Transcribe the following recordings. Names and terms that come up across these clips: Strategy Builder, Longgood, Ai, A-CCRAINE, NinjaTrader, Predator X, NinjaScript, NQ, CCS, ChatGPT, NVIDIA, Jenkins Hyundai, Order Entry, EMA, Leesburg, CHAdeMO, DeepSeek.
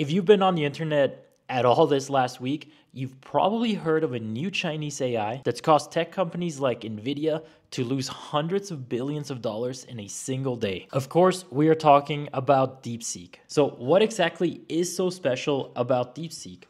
If you've been on the internet at all this last week, you've probably heard of a new Chinese AI that's caused tech companies like Nvidia to lose hundreds of billions of dollars in a single day. Of course, we are talking about DeepSeek. So what exactly is so special about DeepSeek?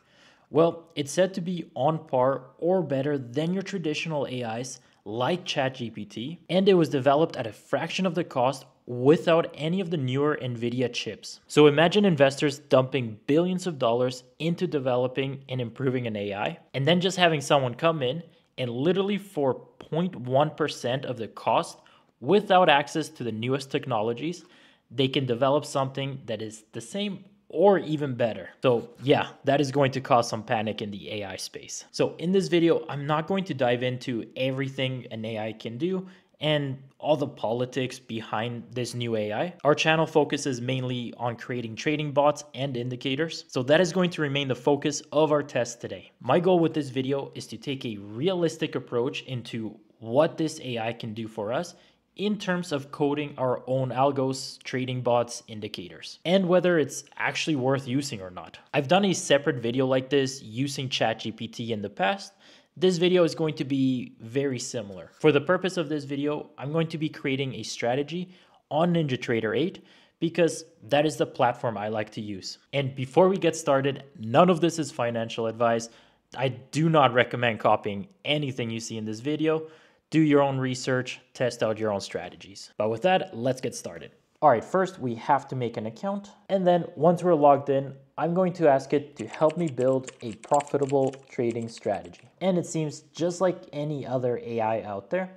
Well, it's said to be on par or better than your traditional AIs like ChatGPT, and it was developed at a fraction of the cost without any of the newer NVIDIA chips. So imagine investors dumping billions of dollars into developing and improving an AI, and then just having someone come in and literally for 0.1% of the cost, without access to the newest technologies, they can develop something that is the same or even better. So yeah, that is going to cause some panic in the AI space. So in this video, I'm not going to dive into everything an AI can do and all the politics behind this new AI. Our channel focuses mainly on creating trading bots and indicators, so that is going to remain the focus of our test today. My goal with this video is to take a realistic approach into what this AI can do for us in terms of coding our own algos, trading bots, indicators, and whether it's actually worth using or not. I've done a separate video like this using ChatGPT in the past. This video is going to be very similar. For the purpose of this video, I'm going to be creating a strategy on NinjaTrader 8 because that is the platform I like to use. And before we get started, none of this is financial advice. I do not recommend copying anything you see in this video. Do your own research, test out your own strategies. But with that, let's get started. All right, first we have to make an account. And then once we're logged in, I'm going to ask it to help me build a profitable trading strategy. And it seems just like any other AI out there,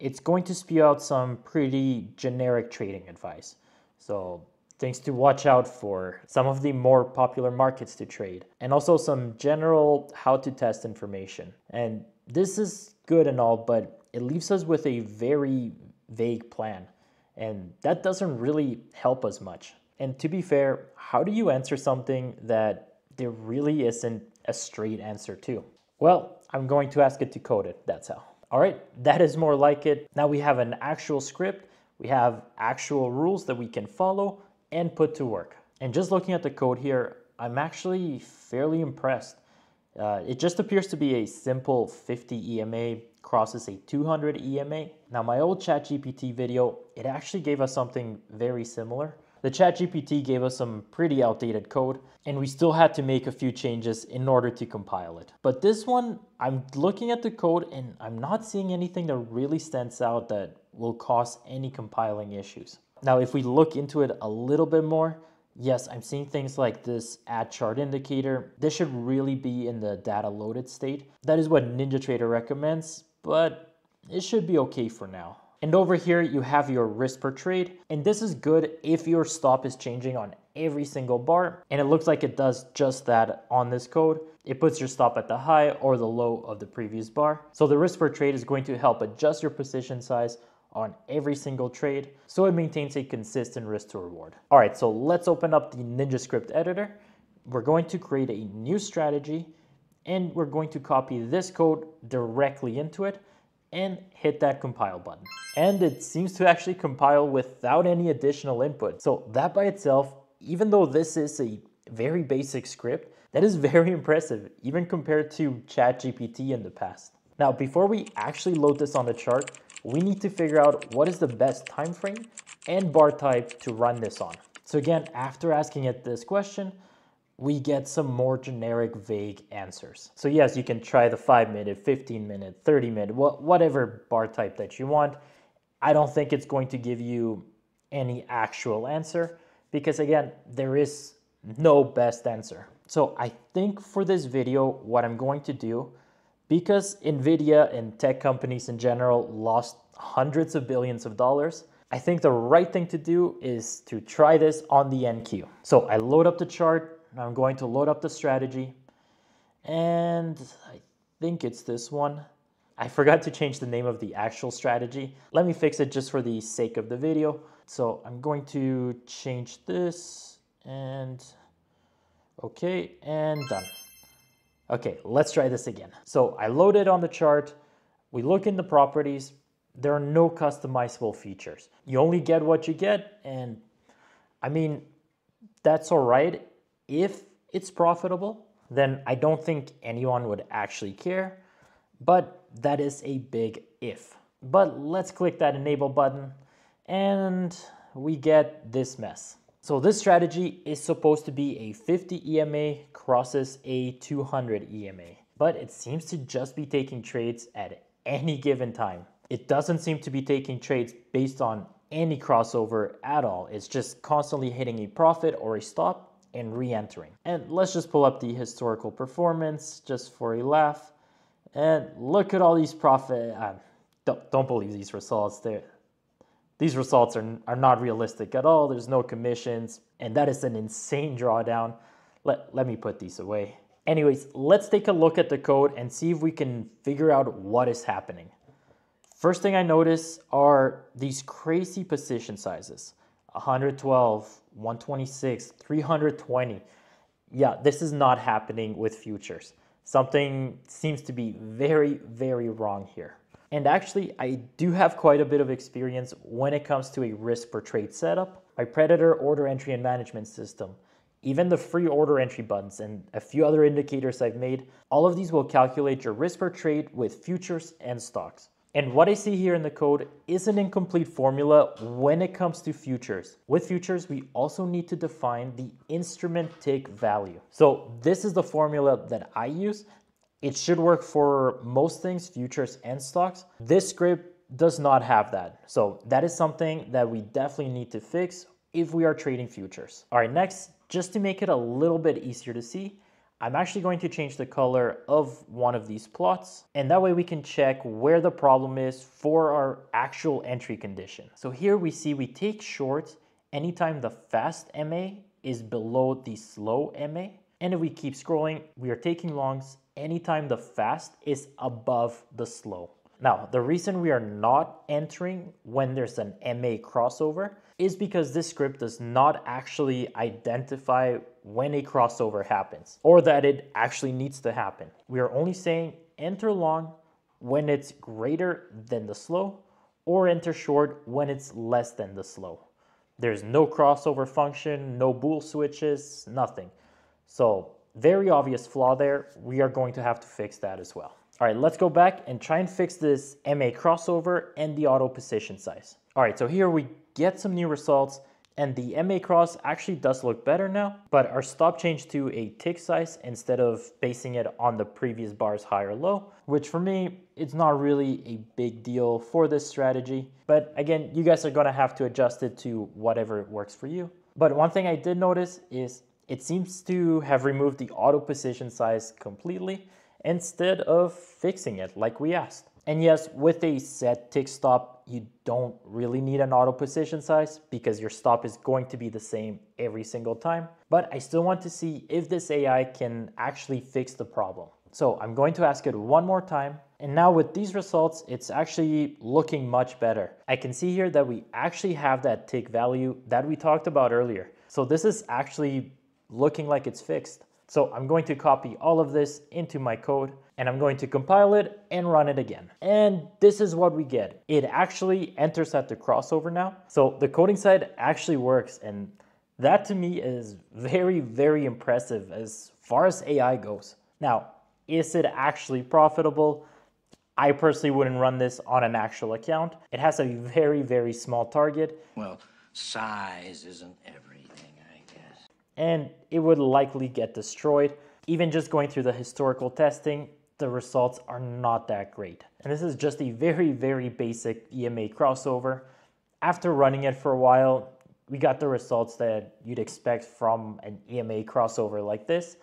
it's going to spew out some pretty generic trading advice. So things to watch out for, some of the more popular markets to trade, and also some general how to test information. And this is good and all, but it leaves us with a very vague plan. And that doesn't really help us much. And to be fair, how do you answer something that there really isn't a straight answer to? Well, I'm going to ask it to code it, that's how. All right, that is more like it. Now we have an actual script, we have actual rules that we can follow and put to work. And just looking at the code here, I'm actually fairly impressed. It just appears to be a simple 50 EMA crosses a 200 EMA. Now my old ChatGPT video, it actually gave us something very similar. The ChatGPT gave us some pretty outdated code and we still had to make a few changes in order to compile it. But this one, I'm looking at the code and I'm not seeing anything that really stands out that will cause any compiling issues. Now, if we look into it a little bit more, yes, I'm seeing things like this add chart indicator. This should really be in the data loaded state. That is what NinjaTrader recommends, but it should be okay for now. And over here, you have your risk per trade. And this is good if your stop is changing on every single bar. And it looks like it does just that on this code. It puts your stop at the high or the low of the previous bar. So the risk per trade is going to help adjust your position size on every single trade, so it maintains a consistent risk to reward. All right, so let's open up the NinjaScript editor. We're going to create a new strategy and we're going to copy this code directly into it and hit that compile button. And it seems to actually compile without any additional input. So that by itself, even though this is a very basic script, that is very impressive, even compared to ChatGPT in the past. Now, before we actually load this on the chart, we need to figure out what is the best time frame and bar type to run this on. So again, after asking it this question, we get some more generic, vague answers. So yes, you can try the 5-minute, 15-minute, 30-minute, whatever bar type that you want. I don't think it's going to give you any actual answer because again, there is no best answer. So I think for this video, what I'm going to do, because NVIDIA and tech companies in general lost hundreds of billions of dollars, I think the right thing to do is to try this on the NQ. So I load up the chart, and I'm going to load up the strategy, and I think it's this one. I forgot to change the name of the actual strategy. Let me fix it just for the sake of the video. So I'm going to change this, and okay, and done. Okay, let's try this again. So I load it on the chart. We look in the properties. There are no customizable features. You only get what you get. And I mean, that's all right if it's profitable, then I don't think anyone would actually care, but that is a big if. But let's click that enable button and we get this mess. So this strategy is supposed to be a 50 EMA crosses a 200 EMA, but it seems to just be taking trades at any given time. It doesn't seem to be taking trades based on any crossover at all. It's just constantly hitting a profit or a stop and re-entering. And let's just pull up the historical performance just for a laugh. And look at all these profit. Don't believe these results. These results are not realistic at all. There's no commissions, and that is an insane drawdown. Let me put these away. Anyways, let's take a look at the code and see if we can figure out what is happening. First thing I notice are these crazy position sizes. 112, 126, 320. Yeah, this is not happening with futures. Something seems to be very, very wrong here. And actually, I do have quite a bit of experience when it comes to a risk per trade setup. My Predator order entry and management system, even the free order entry buttons and a few other indicators I've made, all of these will calculate your risk per trade with futures and stocks. And what I see here in the code is an incomplete formula when it comes to futures. With futures, we also need to define the instrument tick value. So this is the formula that I use. It should work for most things, futures and stocks. This script does not have that. So that is something that we definitely need to fix if we are trading futures. All right, next, just to make it a little bit easier to see, I'm actually going to change the color of one of these plots, and that way we can check where the problem is for our actual entry condition. So here we see we take short anytime the fast MA is below the slow MA, and if we keep scrolling, we are taking longs anytime the fast is above the slow. Now, the reason we are not entering when there's an MA crossover is because this script does not actually identify when a crossover happens or that it actually needs to happen. We are only saying enter long when it's greater than the slow or enter short when it's less than the slow. There's no crossover function, no bool switches, nothing. So very obvious flaw there. We are going to have to fix that as well. All right, let's go back and try and fix this MA crossover and the auto position size. All right, so here we get some new results, and the MA cross actually does look better now, but our stop changed to a tick size instead of basing it on the previous bar's high or low, which for me, it's not really a big deal for this strategy. But again, you guys are gonna have to adjust it to whatever works for you. But one thing I did notice is it seems to have removed the auto position size completely instead of fixing it like we asked. And yes, with a set tick stop, you don't really need an auto position size because your stop is going to be the same every single time. But I still want to see if this AI can actually fix the problem. So I'm going to ask it one more time. And now with these results, it's actually looking much better. I can see here that we actually have that tick value that we talked about earlier. So this is actually looking like it's fixed. So I'm going to copy all of this into my code and I'm going to compile it and run it again. And this is what we get. It actually enters at the crossover now. So the coding side actually works, and that to me is very, very impressive as far as AI goes. Now, is it actually profitable? I personally wouldn't run this on an actual account. It has a very, very small target. Well, size isn't everything, I guess. And it would likely get destroyed. Even just going through the historical testing, the results are not that great. And this is just a very, very basic EMA crossover. After running it for a while, we got the results that you'd expect from an EMA crossover like this.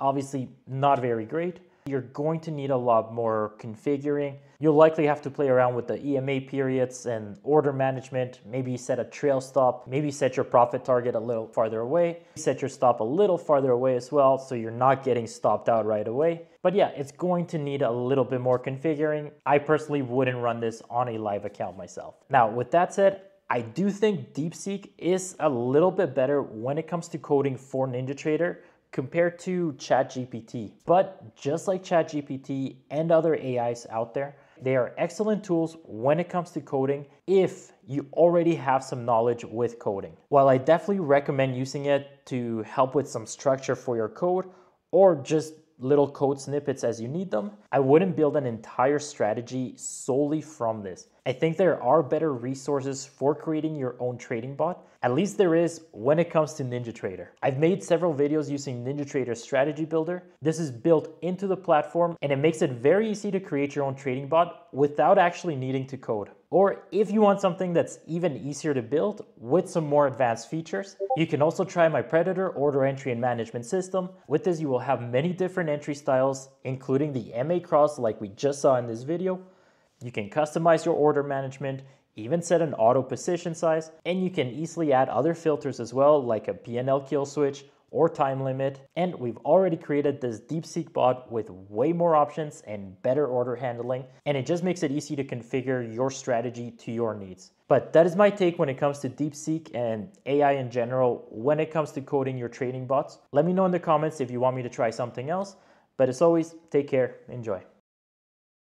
Obviously, not very great. You're going to need a lot more configuring. You'll likely have to play around with the EMA periods and order management, maybe set a trail stop, maybe set your profit target a little farther away, set your stop a little farther away as well, so you're not getting stopped out right away. But yeah, it's going to need a little bit more configuring. I personally wouldn't run this on a live account myself. Now, with that said, I do think DeepSeek is a little bit better when it comes to coding for NinjaTrader compared to ChatGPT. But just like ChatGPT and other AIs out there, They are excellent tools when it comes to coding if you already have some knowledge with coding. While I definitely recommend using it to help with some structure for your code or just little code snippets as you need them, I wouldn't build an entire strategy solely from this. I think there are better resources for creating your own trading bot. At least there is when it comes to NinjaTrader. I've made several videos using NinjaTrader's Strategy Builder. This is built into the platform and it makes it very easy to create your own trading bot without actually needing to code. Or if you want something that's even easier to build with some more advanced features, you can also try my Predator order entry and management system. With this, you will have many different entry styles, including the EMA cross like we just saw in this video. You can customize your order management, even set an auto position size, and you can easily add other filters as well, like a P&L kill switch or time limit. And we've already created this DeepSeek bot with way more options and better order handling, and it just makes it easy to configure your strategy to your needs. But that is my take when it comes to DeepSeek and AI in general when it comes to coding your trading bots. Let me know in the comments if you want me to try something else, but as always, take care, enjoy.